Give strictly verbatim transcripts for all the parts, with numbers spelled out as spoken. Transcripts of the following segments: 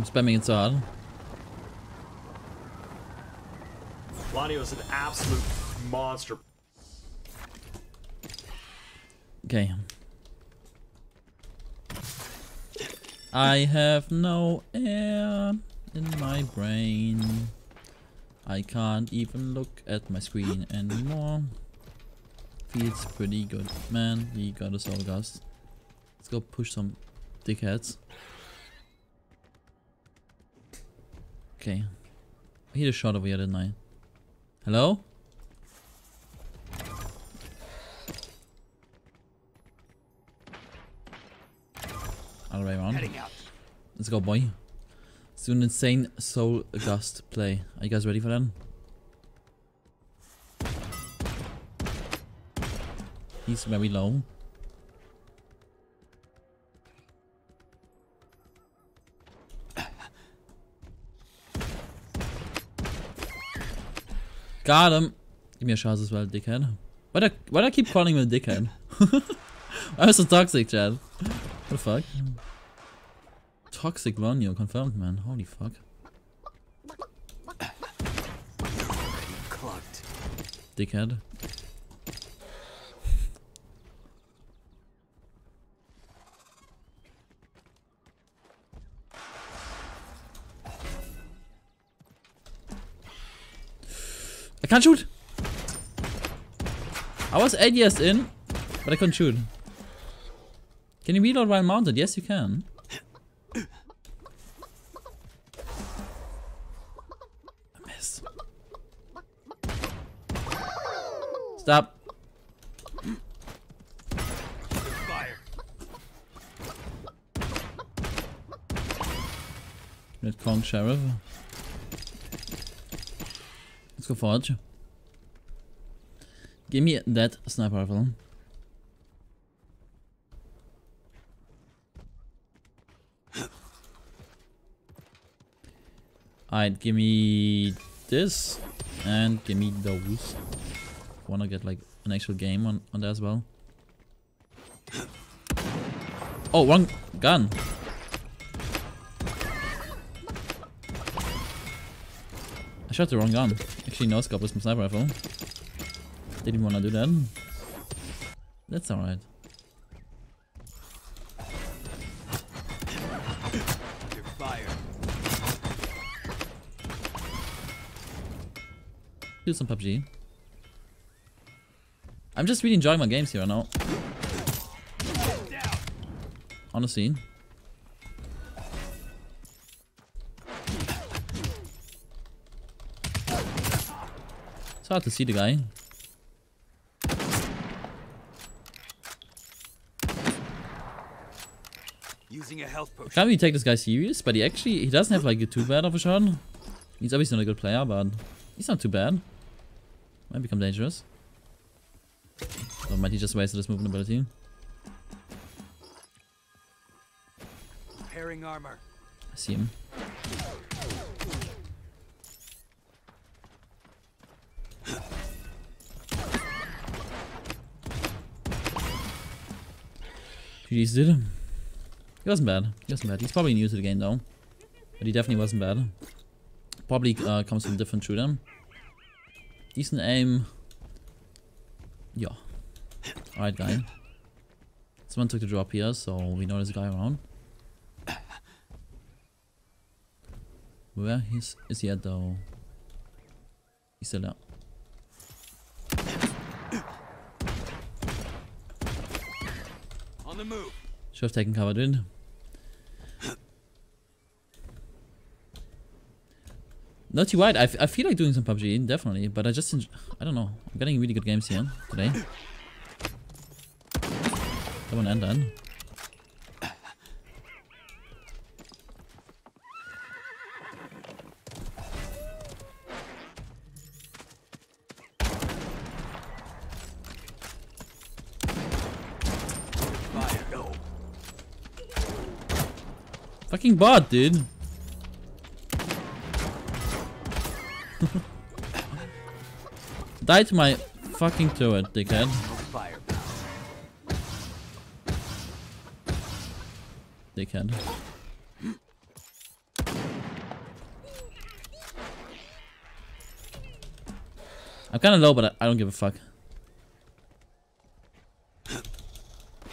I'm spamming it so hard. Lonnieyo is an absolute monster. Okay. I have no air in my brain. I can't even look at my screen anymore. Feels pretty good. Man, he got us all gassed. Let's go push some dickheads. Okay. I hit a shot over here, didn't I? Hello? All the way around. Let's go, boy. Let's do an insane soul gust play. Are you guys ready for that? He's very low. Got him. Give me a shot as well, dickhead. Why do I, why do I keep calling him a dickhead? I was so toxic, Chad. What the fuck? Toxic Lonnieyo confirmed, man. Holy fuck. Clocked. Dickhead. I can't shoot! I was eight years in, but I couldn't shoot. Can you reload while mounted? Yes, you can. Stop. Fire. Red Kong Sheriff. Let's go forge. Give me that sniper rifle. Alright, give me this and give me those. Wanna get like an actual game on, on that as well. Oh, wrong gun. I shot the wrong gun. Actually, no scope is my sniper rifle. Didn't wanna do that. That's alright. Do some P U B G. I'm just really enjoying my games here right now. Honestly. It's hard to see the guy. Using a health potion. Can't really take this guy serious, but he actually he doesn't have like a too bad of a shot. He's obviously not a good player, but he's not too bad. Might become dangerous. Or might he just wasted his movement ability? Repairing armor. I see him. G G's, dude. He wasn't bad. He wasn't bad. He's probably new to the game though. But he definitely wasn't bad. Probably uh, comes from a different shooter. Decent aim. Yeah. Alright, guy. Someone took the drop here, so we know there's a guy around. Where is, is he at, though? He's still there. On the move. Should have taken cover, dude. Not too wide. I, f I feel like doing some P U B G, definitely, but I just... I don't know. I'm getting really good games here today. That one end then. Fire, no. Fucking bot, dude. Die to my fucking turret, dickhead. Dickhead. I'm kinda low, but I don't give a fuck.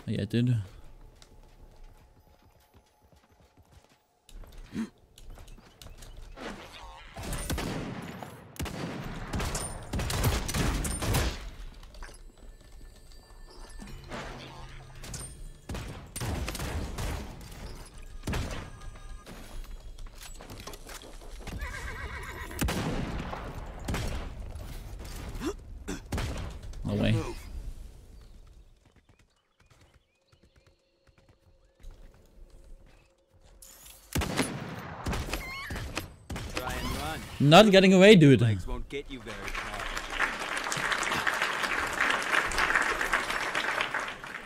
Yeah, I did. Not getting away, dude. Legs won't get you very far.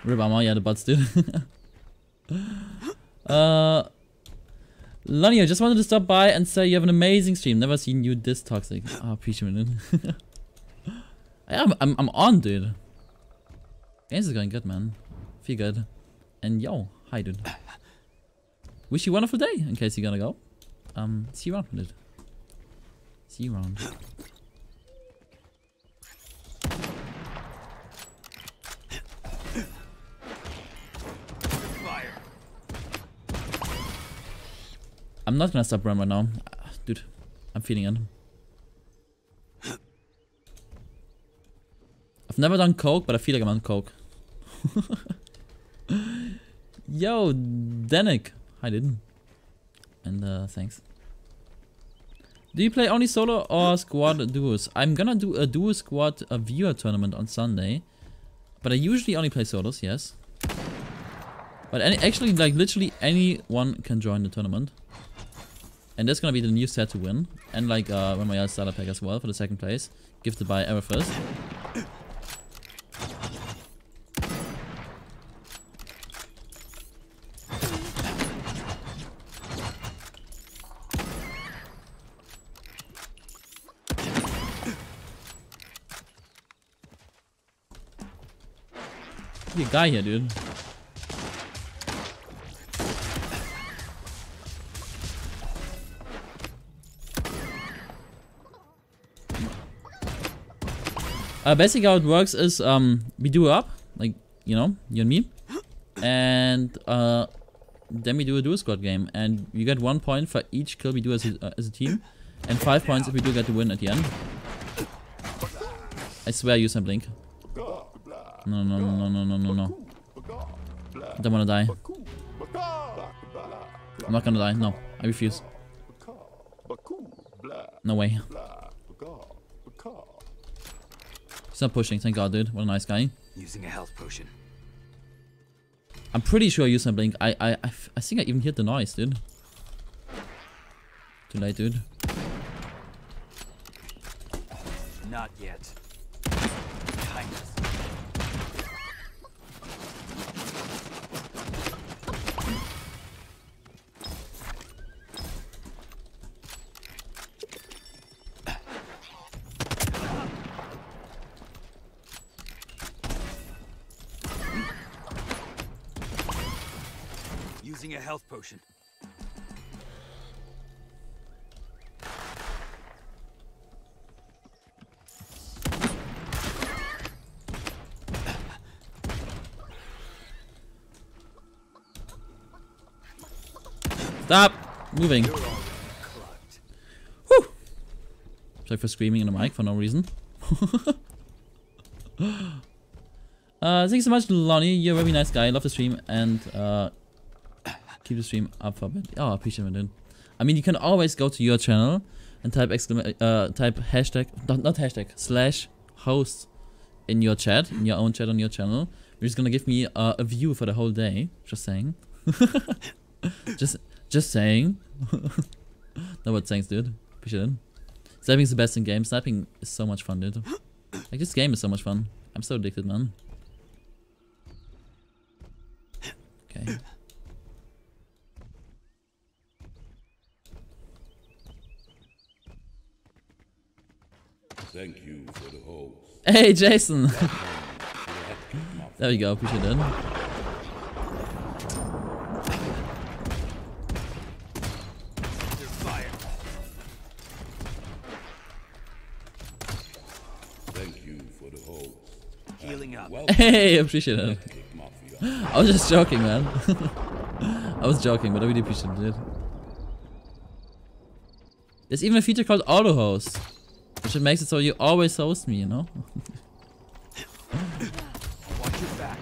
Rip armor, yeah, the butts, dude. uh, Lonnieyo, just wanted to stop by and say you have an amazing stream. Never seen you this toxic. Ah, appreciate it. Yeah, I'm, I'm, I'm on, dude. Games is going good, man. Feel good. And yo, hi, dude. Wish you a wonderful day in case you're gonna go. Um, see you around, dude. See you around. Fire. I'm not gonna stop running right now. Uh, dude, I'm feeling it. I've never done coke, but I feel like I'm on coke. Yo, Danik. Hi, dude. And uh, thanks. Do you play only solo or squad duos? I'm gonna do a duo squad a viewer tournament on Sunday, but I usually only play solos, yes. But any, actually, like literally anyone can join the tournament. And that's gonna be the new set to win. And like uh, when my other starter pack as well for the second place. Gifted by Everfirst. Guy here, dude. Uh, basically, how it works is um, we do it up, like you know, you and me, and uh, then we do a duo squad game, and you get one point for each kill we do as a, uh, as a team, and five points if we do get the win at the end. I swear, I use some blink. No, no, no, no, no, no, no. I don't wanna die. I'm not gonna die. No, I refuse. No way. He's not pushing. Thank God, dude. What a nice guy. Using a health potion. I'm pretty sure I used my blink. I, I, I, I think I even hit the noise, dude. Too late, dude. Not yet. Using a health potion. Stop moving. Whew. Sorry for screaming in the mic for no reason. uh, thanks so much, Lonnie. You're a very nice guy. I love the stream and uh, keep the stream up for a bit. Oh, I appreciate it, dude. I mean, you can always go to your channel and type exclamation, uh, type hashtag, not, not hashtag, slash host in your chat, in your own chat on your channel, which is gonna give me uh, a view for the whole day. Just saying. just, just saying. No, but thanks, dude. Appreciate it. Sniping is the best in game. Sniping is so much fun, dude. Like, this game is so much fun. I'm so addicted, man. Okay. Thank you for the host. Hey, Jason! There we go, appreciate it. Hey, appreciate it. I was just joking, man. I was joking, but I really appreciate it. There's even a feature called auto host, which it makes it so you always host me, you know? Watch your back.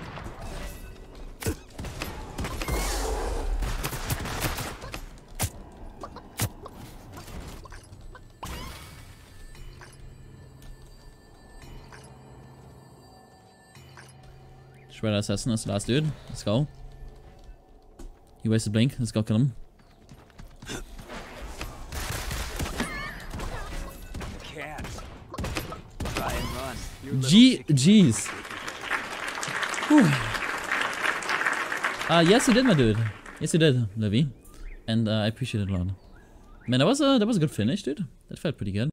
Shredder Assassin is the last dude. Let's go. He wasted blink. Let's go kill him. G G's. Uh, yes, you did, my dude. Yes, you did, Levy. And uh, I appreciate it a lot. Man, that was a that was a good finish, dude. That felt pretty good.